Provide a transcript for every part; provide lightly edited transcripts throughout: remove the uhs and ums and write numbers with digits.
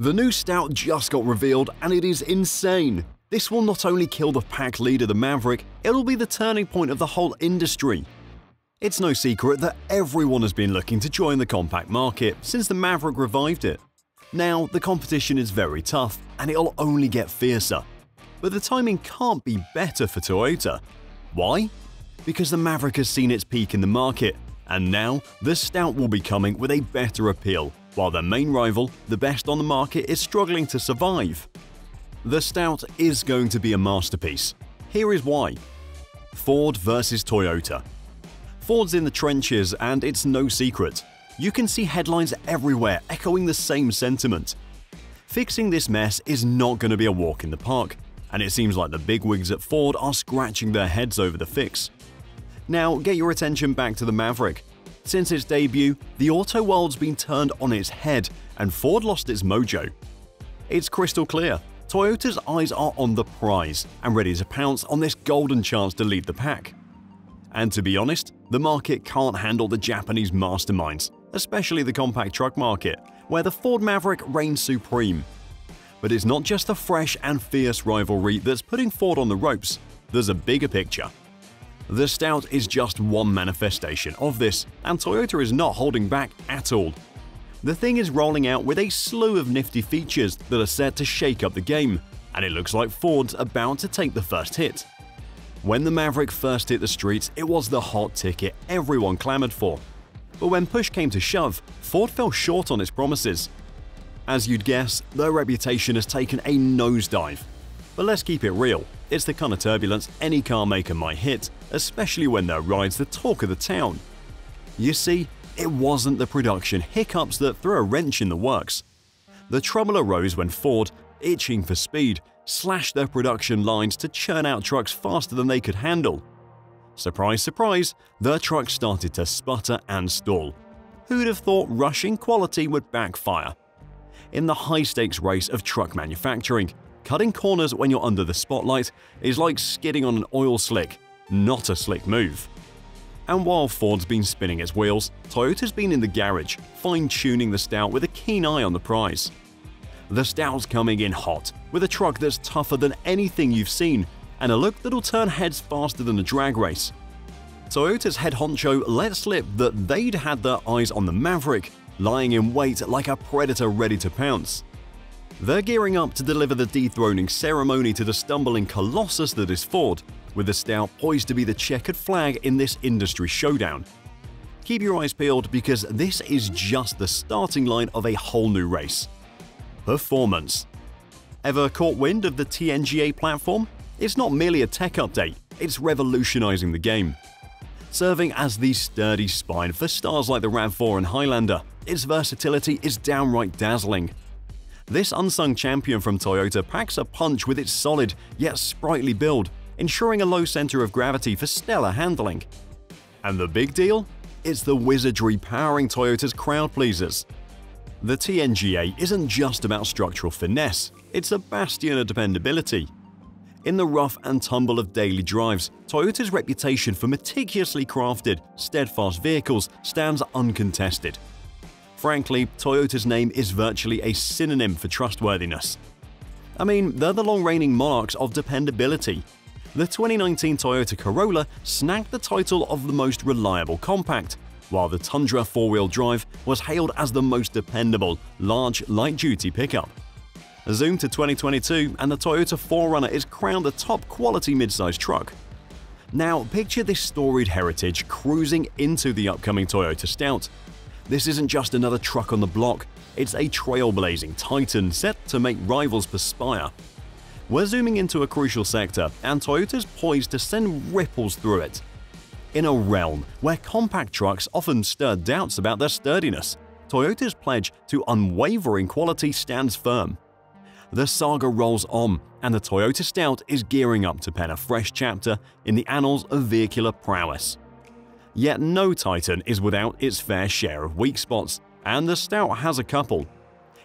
The new Stout just got revealed and it is insane. This will not only kill the pack leader, the Maverick, it'll be the turning point of the whole industry. It's no secret that everyone has been looking to join the compact market since the Maverick revived it. Now, the competition is very tough and it'll only get fiercer. But the timing can't be better for Toyota. Why? Because the Maverick has seen its peak in the market, and now the Stout will be coming with a better appeal, while their main rival, the best on the market, is struggling to survive. The Stout is going to be a masterpiece. Here is why. Ford versus Toyota. Ford's in the trenches, and it's no secret. You can see headlines everywhere echoing the same sentiment. Fixing this mess is not going to be a walk in the park, and it seems like the bigwigs at Ford are scratching their heads over the fix. Now, get your attention back to the Maverick. Since its debut, the auto world's been turned on its head, and Ford lost its mojo. It's crystal clear. Toyota's eyes are on the prize and ready to pounce on this golden chance to lead the pack. And to be honest, the market can't handle the Japanese masterminds, especially the compact truck market, where the Ford Maverick reigns supreme. But it's not just the fresh and fierce rivalry that's putting Ford on the ropes. There's a bigger picture. The Stout is just one manifestation of this, and Toyota is not holding back at all. The thing is rolling out with a slew of nifty features that are set to shake up the game, and it looks like Ford's about to take the first hit. When the Maverick first hit the streets, it was the hot ticket everyone clamored for. But when push came to shove, Ford fell short on its promises. As you'd guess, their reputation has taken a nosedive. But let's keep it real, it's the kind of turbulence any car maker might hit, especially when their ride's the talk of the town. You see, it wasn't the production hiccups that threw a wrench in the works. The trouble arose when Ford, itching for speed, slashed their production lines to churn out trucks faster than they could handle. Surprise, surprise, their trucks started to sputter and stall. Who'd have thought rushing quality would backfire? In the high-stakes race of truck manufacturing, cutting corners when you're under the spotlight is like skidding on an oil slick, not a slick move. And while Ford's been spinning its wheels, Toyota's been in the garage, fine-tuning the Stout with a keen eye on the prize. The Stout's coming in hot, with a truck that's tougher than anything you've seen, and a look that'll turn heads faster than a drag race. Toyota's head honcho let slip that they'd had their eyes on the Maverick, lying in wait like a predator ready to pounce. They're gearing up to deliver the dethroning ceremony to the stumbling colossus that is Ford, with the Stout poised to be the checkered flag in this industry showdown. Keep your eyes peeled, because this is just the starting line of a whole new race. Performance. Ever caught wind of the TNGA platform? It's not merely a tech update, it's revolutionizing the game. Serving as the sturdy spine for stars like the RAV4 and Highlander, its versatility is downright dazzling. This unsung champion from Toyota packs a punch with its solid yet sprightly build, ensuring a low center of gravity for stellar handling. And the big deal? It's the wizardry powering Toyota's crowd pleasers. The TNGA isn't just about structural finesse, it's a bastion of dependability. In the rough and tumble of daily drives, Toyota's reputation for meticulously crafted, steadfast vehicles stands uncontested. Frankly, Toyota's name is virtually a synonym for trustworthiness. I mean, they're the long-reigning monarchs of dependability. The 2019 Toyota Corolla snagged the title of the most reliable compact, while the Tundra four-wheel drive was hailed as the most dependable, large, light-duty pickup. Zoom to 2022 and the Toyota 4Runner is crowned the top-quality midsize truck. Now, picture this storied heritage cruising into the upcoming Toyota Stout. This isn't just another truck on the block, it's a trailblazing titan set to make rivals perspire. We're zooming into a crucial sector, and Toyota's poised to send ripples through it. In a realm where compact trucks often stir doubts about their sturdiness, Toyota's pledge to unwavering quality stands firm. The saga rolls on, and the Toyota Stout is gearing up to pen a fresh chapter in the annals of vehicular prowess. Yet no titan is without its fair share of weak spots, and the Stout has a couple.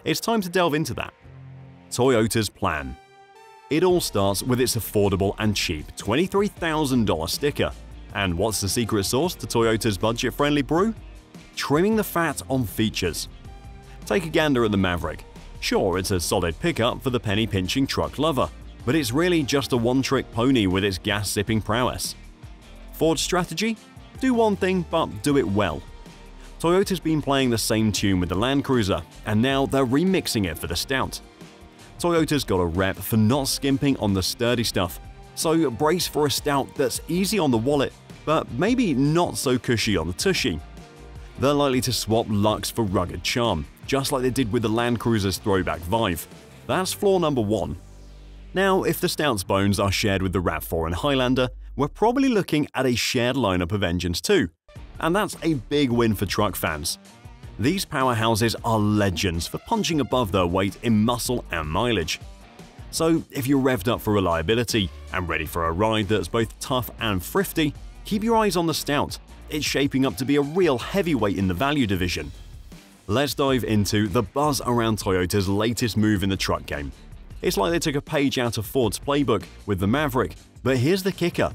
It's time to delve into that. Toyota's plan. It all starts with its affordable and cheap $23,000 sticker. And what's the secret sauce to Toyota's budget-friendly brew? Trimming the fat on features. Take a gander at the Maverick. Sure, it's a solid pickup for the penny-pinching truck lover, but it's really just a one-trick pony with its gas-sipping prowess. Ford's strategy? Do one thing, but do it well. Toyota's been playing the same tune with the Land Cruiser, and now they're remixing it for the Stout. Toyota's got a rep for not skimping on the sturdy stuff, so brace for a Stout that's easy on the wallet, but maybe not so cushy on the tushy. They're likely to swap luxe for rugged charm, just like they did with the Land Cruiser's throwback Vive. That's flaw number one. Now, if the Stout's bones are shared with the RAV4 and Highlander, we're probably looking at a shared lineup of engines too. And that's a big win for truck fans. These powerhouses are legends for punching above their weight in muscle and mileage. So, if you're revved up for reliability and ready for a ride that's both tough and thrifty, keep your eyes on the Stout. It's shaping up to be a real heavyweight in the value division. Let's dive into the buzz around Toyota's latest move in the truck game. It's like they took a page out of Ford's playbook with the Maverick, but here's the kicker.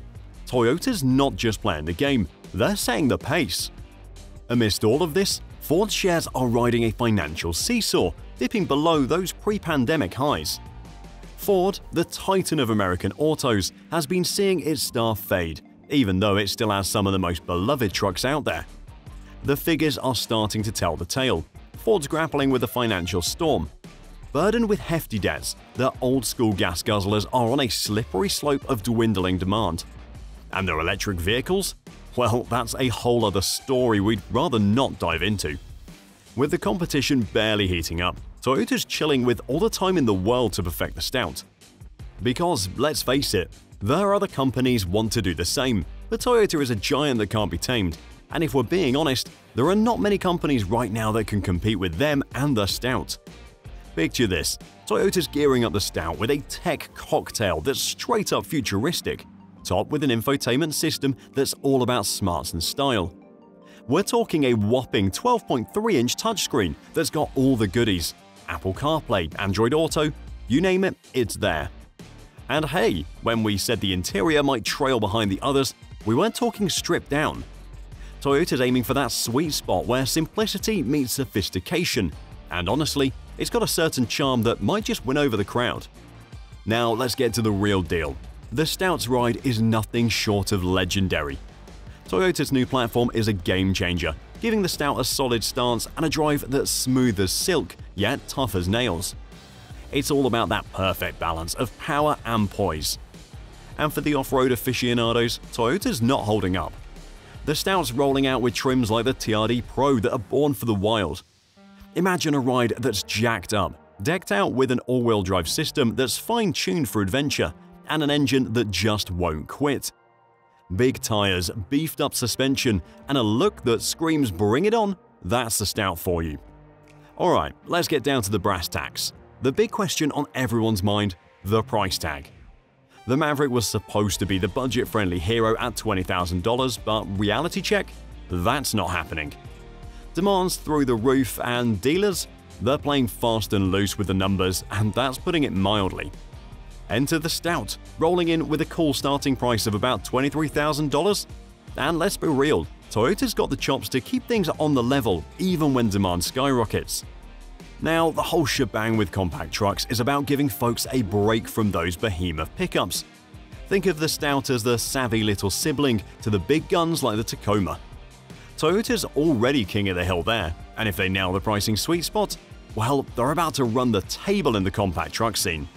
Toyota's not just playing the game, they're setting the pace. Amidst all of this, Ford's shares are riding a financial seesaw, dipping below those pre-pandemic highs. Ford, the titan of American autos, has been seeing its star fade, even though it still has some of the most beloved trucks out there. The figures are starting to tell the tale. Ford's grappling with a financial storm. Burdened with hefty debts, their old-school gas guzzlers are on a slippery slope of dwindling demand. And their electric vehicles? Well, that's a whole other story we'd rather not dive into. With the competition barely heating up, Toyota's chilling with all the time in the world to perfect the Stout. Because, let's face it, there are other companies want to do the same, but Toyota is a giant that can't be tamed, and if we're being honest, there are not many companies right now that can compete with them and the Stout. Picture this, Toyota's gearing up the Stout with a tech cocktail that's straight up futuristic, topped with an infotainment system that's all about smarts and style. We're talking a whopping 12.3-inch touchscreen that's got all the goodies – Apple CarPlay, Android Auto, you name it, it's there. And hey, when we said the interior might trail behind the others, we weren't talking stripped down. Toyota's aiming for that sweet spot where simplicity meets sophistication, and honestly, it's got a certain charm that might just win over the crowd. Now let's get to the real deal. The Stout's ride is nothing short of legendary. Toyota's new platform is a game changer, giving the Stout a solid stance and a drive that's smooth as silk, yet tough as nails. It's all about that perfect balance of power and poise. And for the off-road aficionados, Toyota's not holding up. The Stout's rolling out with trims like the TRD Pro that are born for the wild. Imagine a ride that's jacked up, decked out with an all-wheel drive system that's fine-tuned for adventure, and an engine that just won't quit. Big tires, beefed-up suspension, and a look that screams "Bring it on!" That's the Stout for you. Alright, let's get down to the brass tacks. The big question on everyone's mind – the price tag. The Maverick was supposed to be the budget-friendly hero at $20,000, but reality check? That's not happening. Demand's through the roof, and dealers? They're playing fast and loose with the numbers, and that's putting it mildly. Enter the Stout, rolling in with a cool starting price of about $23,000. And let's be real, Toyota's got the chops to keep things on the level, even when demand skyrockets. Now, the whole shebang with compact trucks is about giving folks a break from those behemoth pickups. Think of the Stout as the savvy little sibling to the big guns like the Tacoma. Toyota's already king of the hill there, and if they nail the pricing sweet spot, well, they're about to run the table in the compact truck scene.